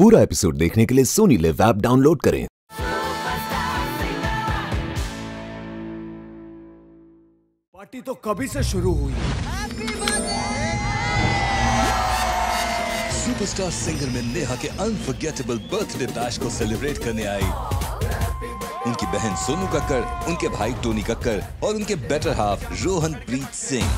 पूरा एपिसोड देखने के लिए SonyLIV ऐप डाउनलोड करें। पार्टी तो कभी से शुरू हुई। सुपरस्टार सिंगर में नेहा के अनफॉरगेटेबल बर्थडे बैश को सेलिब्रेट करने आई उनकी बहन सोनू कक्कड़, उनके भाई टोनी कक्कड़ और उनके बेटर हाफ रोहन प्रीत सिंह।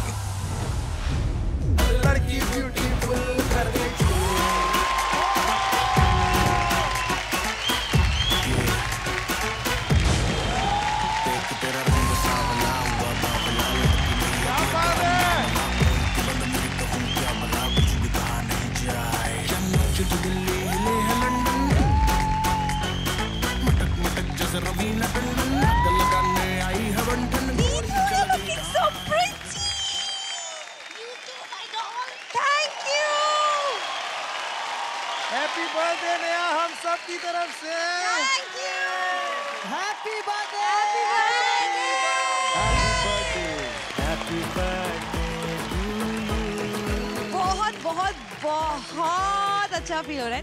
Happy birthday, Neha, हम सब की तरफ से। Thank you. Happy birthday. Happy birthday. Happy birthday. बहुत बहुत बहुत अच्छा फील हो रहा है।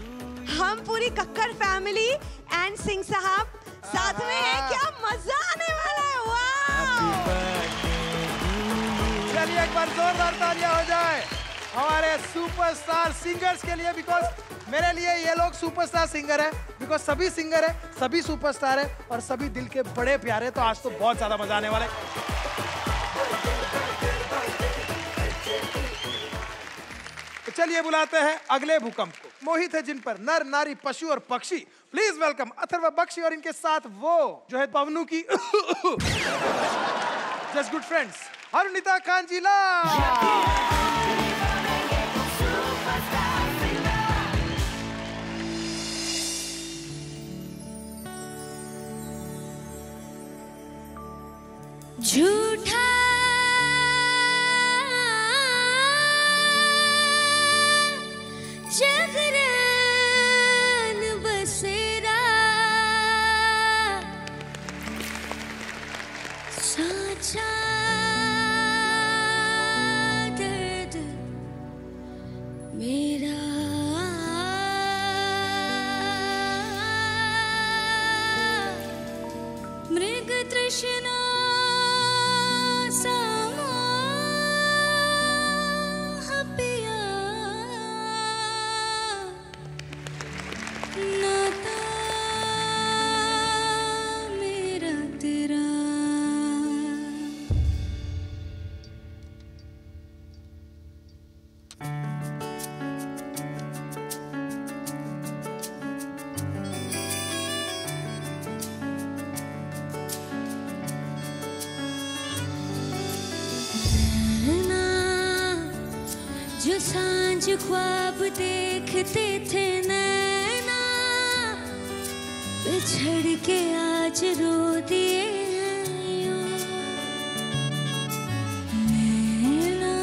हम पूरी कक्कड़ फैमिली एंड सिंह साहब साथ में हैं, क्या मजा आने वाला है। वाह। चलिए एक बार जोरदार तालियां हो जाए हमारे सुपरस्टार सिंगर्स के लिए, बिकॉज मेरे लिए ये लोग सुपरस्टार सिंगर है, बिकॉज सभी सिंगर है, सभी सुपरस्टार है और सभी दिल के बड़े प्यारे। तो आज तो बहुत ज़्यादा मजा आने वाला है। तो चलिए बुलाते हैं अगले भूकंप को। मोहित है जिन पर नर नारी पशु और पक्षी। प्लीज वेलकम अथर्वा बख्शी और इनके साथ वो जो है पवनू की just good friends Arunita Kanjilal. झूठा जगरन बसेरा साचा दर्द मेरा मृग तृष्णा जो सांझ ख्वाब देखते थे नैना, बिछड़ के आज रो दिए हैं नैना,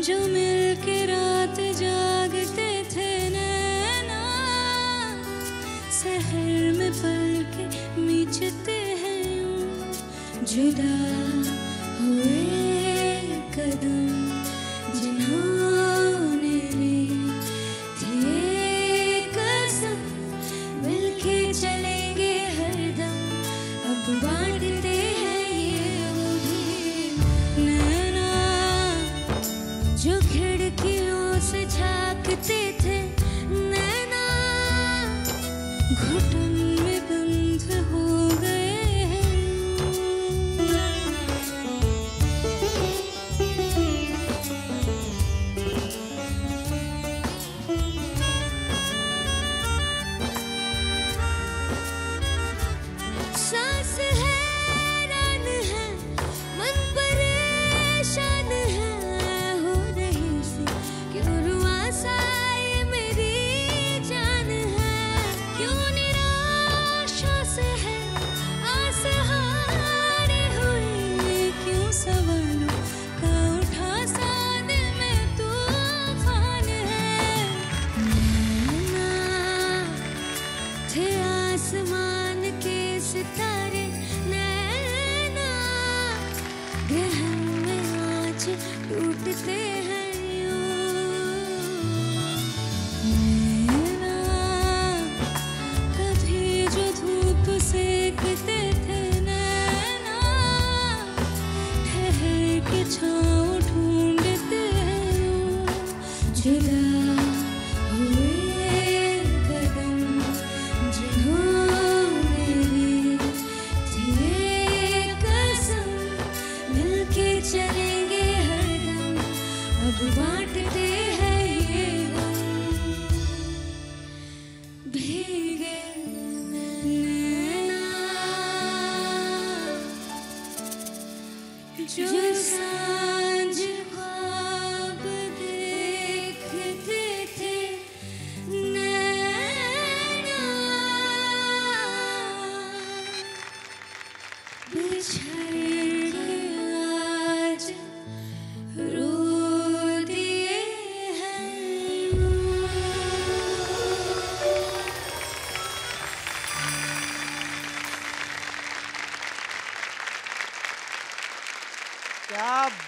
जो मिलके रात जागते थे नैना, शहर में पल के मीचते हैं जुदा हुए कदम। क्यों निराश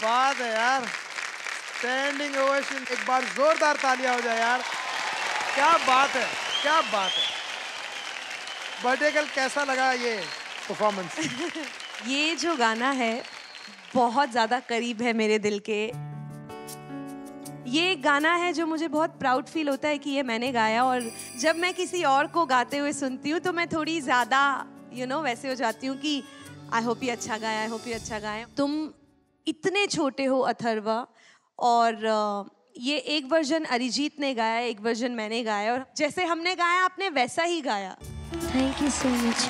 बात है यार, स्टैंडिंग ओवेशन, एक बार जोरदार तालियां हो जाए यार, क्या बात है, क्या बात है। बर्थडे गर्ल, कैसा लगा ये परफॉर्मेंस? ये जो गाना है बहुत ज़्यादा करीब है मेरे दिल के। ये गाना है जो मुझे बहुत प्राउड फील होता है कि ये मैंने गाया, और जब मैं किसी और को गाते हुए सुनती हूँ तो मैं थोड़ी ज़्यादा वैसे हो जाती हूँ कि आई होप ये अच्छा गाया, आई होप ये अच्छा गाया। तुम इतने छोटे हो अथर्वा, और ये एक वर्जन अरिजीत ने गाया, एक वर्जन मैंने गाया, और जैसे हमने गाया आपने वैसा ही गाया। Thank you so much.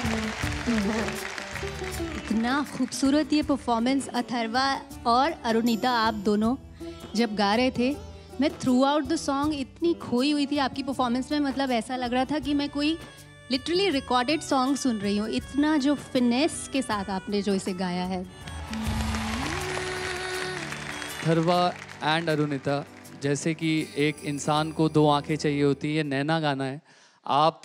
इतना खूबसूरत ये परफॉर्मेंस अथर्वा और अरुणिता, आप दोनों जब गा रहे थे मैं थ्रू आउट द सॉन्ग इतनी खोई हुई थी आपकी परफॉर्मेंस में, मतलब ऐसा लग रहा था कि मैं कोई लिटरली रिकॉर्डेड सॉन्ग सुन रही हूँ। इतना जो फिनेस के साथ आपने जो इसे गाया है। अथर्वा एंड अरुणिता, जैसे कि एक इंसान को दो आंखें चाहिए होती है, नैना गाना है, आप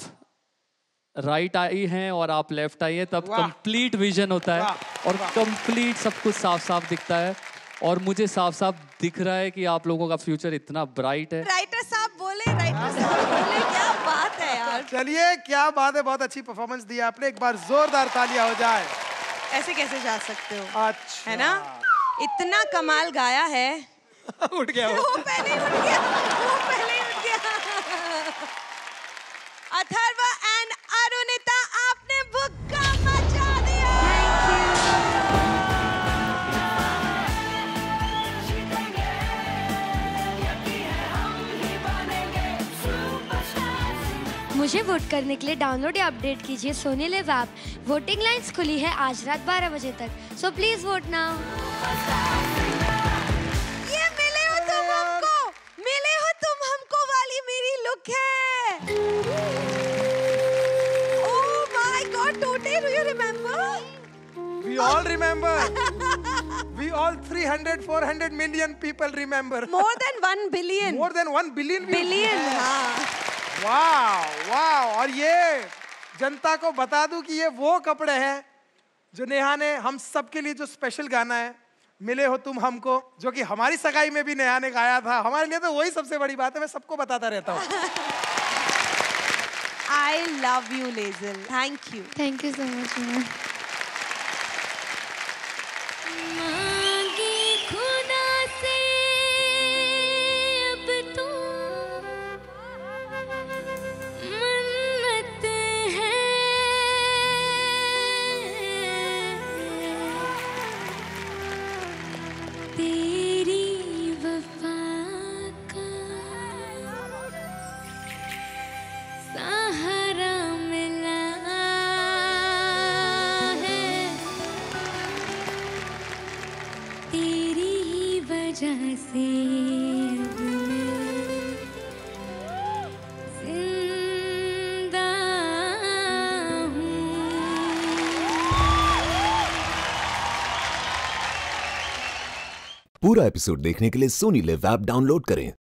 राइट आई हैं और आप लेफ्ट आई हैं, तब कंप्लीट विजन होता है और कंप्लीट सब कुछ साफ साफ दिखता है। और मुझे साफ साफ दिख रहा है कि आप लोगों का फ्यूचर इतना ब्राइट है। राइटर साहब बोले, राइटर साहब बोले, क्या बात है यार। चलिए, क्या बात है, बहुत अच्छी परफॉर्मेंस दी आपने, एक बार जोरदार तालियां हो जाए। ऐसे कैसे जा सकते हो, है ना, इतना कमाल गाया है। उठ गया वो, पहले उठ गया वो, पहले उठ गया। अथर्वा एंड अरुणिता, आपने भुक्का मचा दिया। मुझे वोट करने के लिए डाउनलोड या अपडेट कीजिए सोनीलिव ऐप। वोटिंग लाइंस खुली है आज रात 12 बजे तक, सो प्लीज वोट नाउ। ये मिले हो तुम हमको वाली मेरी लुक है। Oh my God, totally, do you remember? We all remember. We all 300, 400 million people remember. More than 1 billion. More than 1 billion. Billion, हाँ। Wow, wow, और ये जनता को बता दूं कि ये वो कपड़े हैं जो नेहा ने हम सब के लिए जो स्पेशल गाना है मिले हो तुम हमको, जो कि हमारी सगाई में भी नेहा ने गाया था। हमारे लिए तो वही सबसे बड़ी बात है, मैं सबको बताता रहता हूँ। I love you, Lejal. Thank you. Thank you so much. पूरा एपिसोड देखने के लिए सोनी लिव ऐप डाउनलोड करें।